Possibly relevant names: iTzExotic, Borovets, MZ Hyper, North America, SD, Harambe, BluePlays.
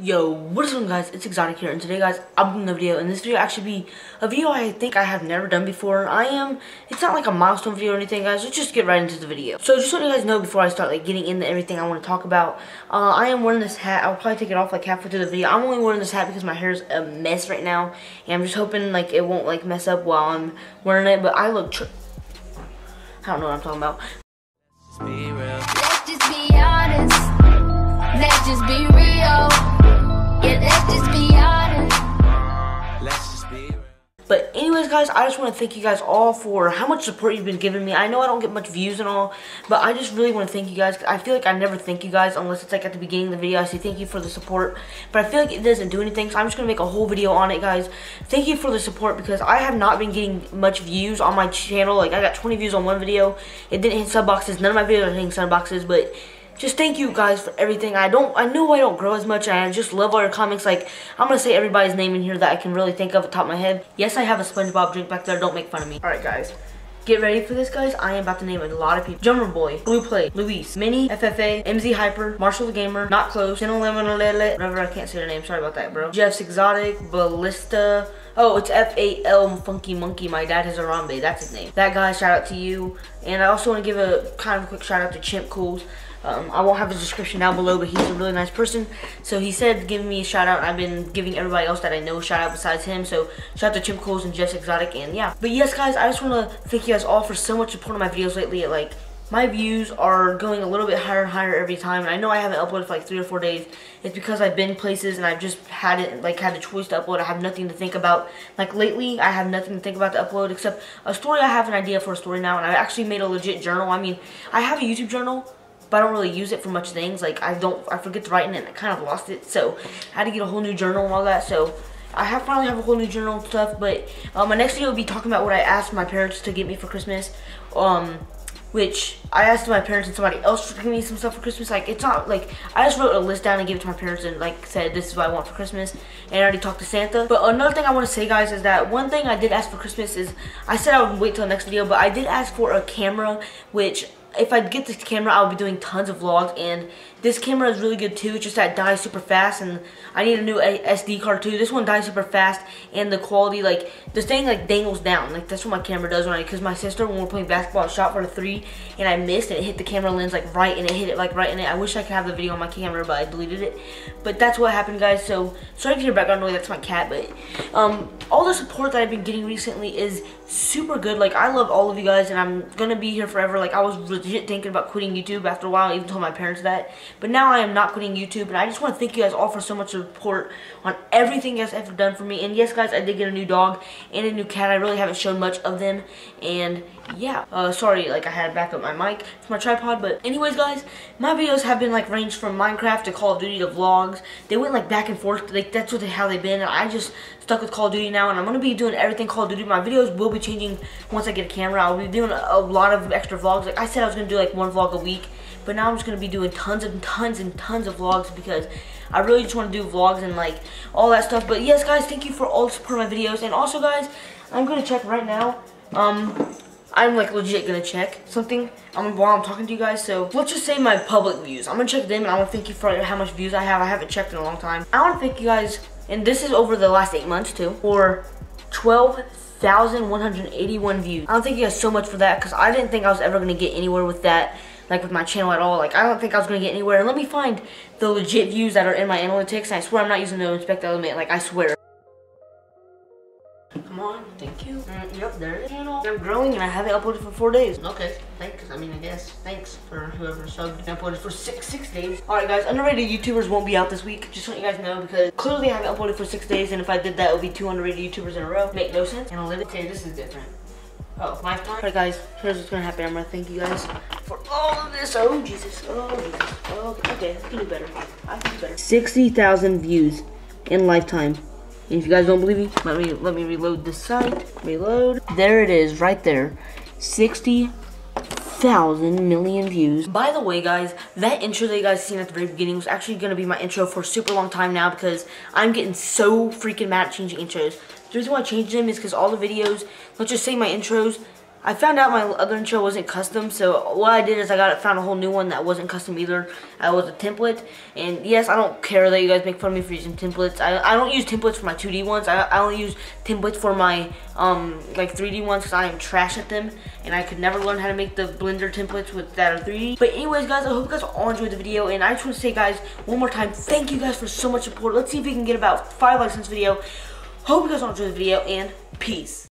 Yo, what is going on, guys? It's Exotic here, and today, guys, I'm doing a video, and this video actually be a video I think I have never done before. It's not like a milestone video or anything, guys. Let's just get right into the video. So just so you guys know, before I start like getting into everything I want to talk about, I am wearing this hat. I'll probably take it off like halfway through the video. I'm only wearing this hat because my hair is a mess right now, and I'm just hoping like it won't like mess up while I'm wearing it. But I look, I don't know what I'm talking about. Let's be real. Let's just be honest. Let's just be real. Yeah, let's just be honest. Let's just be real. But anyways, guys, I just want to thank you guys all for how much support you've been giving me. I know I don't get much views and all, but I just really want to thank you guys. I feel like I never thank you guys unless it's like at the beginning of the video. I say thank you for the support, but I feel like it doesn't do anything, so I'm just going to make a whole video on it, guys. Thank you for the support because I have not been getting much views on my channel. Like, I got 20 views on one video. It didn't hit sub boxes. None of my videos are hitting sub boxes, but just thank you guys for everything. I know I don't grow as much, and I just love all your comments. Like, I'm gonna say everybody's name in here that I can really think of at the top of my head. Yes, I have a SpongeBob drink back there, don't make fun of me. Alright, guys, get ready for this, guys. I am about to name a lot of people. Drummer Boy, BluePlays, Luis, Mini, FFA, MZ Hyper, Marshall the Gamer, Not Close, whatever, I can't say their name, sorry about that, bro. Jeff's Exotic, Ballista, oh, it's F-A-L Funky Monkey. My dad has a Harambe, that's his name. That guy, shout out to you. And I also want to give a kind of quick shout out to Chimp Cools. I won't have his description down below, but he's a really nice person. So he said give me a shout out. I've been giving everybody else that I know a shout out besides him. So shout out to Chimp Cools and Jeff's Exotic, and yeah. But yes, guys, I just want to thank you guys all for so much support on my videos lately. Like, my views are going a little bit higher and higher every time, and I know I haven't uploaded for like 3 or 4 days. It's because I've been places and I've just had a choice to upload. I have nothing to think about. Like, lately, I have nothing to think about to upload except a story. I have an idea for a story now, and I actually made a legit journal. I mean, I have a YouTube journal, but I don't really use it for much things. Like, I forget to write in it, and I kind of lost it, so I had to get a whole new journal and all that. So I finally have a whole new journal and stuff, but my next video will be talking about what I asked my parents to get me for Christmas. Which I asked my parents and somebody else to give me some stuff for Christmas. Like, it's not like I just wrote a list down and gave it to my parents and like said this is what I want for Christmas, and I already talked to Santa. But another thing I want to say, guys, is that one thing I did ask for Christmas is, I said I would wait till the next video, but I did ask for a camera, which if I get this camera, I'll be doing tons of vlogs, and this camera is really good too. It's just that it dies super fast, and I need a new SD card too. This one dies super fast, and the quality, like, this thing like dangles down. Like, that's what my camera does because my sister, when we were playing basketball, I shot for a 3, and I missed, and it hit the camera lens like right, and it hit it like right in it. I wish I could have the video on my camera, but I deleted it. But that's what happened, guys. So sorry if you hear background noise, that's my cat. But all the support that I've been getting recently is super good. Like, I love all of you guys, and I'm gonna be here forever. Like, I was legit thinking about quitting YouTube after a while. I even told my parents that, but now I am not quitting YouTube, and I just want to thank you guys all for so much support on everything you guys have done for me. And yes, guys, I did get a new dog and a new cat. I really haven't shown much of them, and yeah, sorry, like, I had to back up my mic, it's my tripod. But anyways, guys, my videos have been like ranged from Minecraft to Call of Duty to vlogs. They went like back and forth, like that's what how they've been, and I just stuck with Call of Duty now, and I'm gonna be doing everything Call of Duty. My videos will be changing once I get a camera. I'll be doing a lot of extra vlogs. Like I said, I was gonna do like 1 vlog a week, but now I'm just gonna be doing tons of vlogs because I really just want to do vlogs and like all that stuff. But yes, guys, thank you for all the support of my videos. And also, guys, I'm gonna check right now. I'm like legit gonna check something while I'm talking to you guys. So let's just say my public views. I'm gonna check them, and I want to thank you for how much views I have. I haven't checked in a long time. I want to thank you guys, and this is over the last 8 months too, for 12,181 views. I don't thank you guys so much for that, because I didn't think I was ever gonna get anywhere with that, like with my channel at all. Like, I don't think I was gonna get anywhere. And let me find the legit views that are in my analytics. And I swear I'm not using the inspect element. Like, I swear. Come on, thank you. Yep, there it is. I'm growing, and I haven't uploaded for 4 days. Okay, thanks. I mean, I guess thanks for whoever subbed. I uploaded for six days. All right, guys, underrated YouTubers won't be out this week. Just want you guys to know, because clearly I haven't uploaded for 6 days, and if I did that, it would be 2 underrated YouTubers in a row. Make no sense. Analytics. Okay, this is different. Oh, lifetime. All right, guys, here's what's gonna happen. I'm gonna thank you guys for all of this. Oh, Jesus. Oh, Jesus. Oh, okay, I can do better. I can do better. 60,000 views in lifetime. And if you guys don't believe me, let me reload this site. Reload. There it is, right there. 60,000 million views. By the way, guys, that intro that you guys seen at the very beginning was actually gonna be my intro for a super long time now, because I'm getting so freaking mad at changing intros. The reason why I changed them is because all the videos, let's just say my intros, I found out my other intro wasn't custom, so what I did is I found a whole new one that wasn't custom either. I was a template, and yes, I don't care that you guys make fun of me for using templates. I don't use templates for my 2D ones. I only use templates for my like 3D ones because I am trash at them, and I could never learn how to make the Blender templates with that or 3D. But anyways, guys, I hope you guys all enjoyed the video, and I just want to say, guys, one more time, thank you guys for so much support. Let's see if we can get about 5 likes in this video. Hope you guys all enjoyed the video, and peace.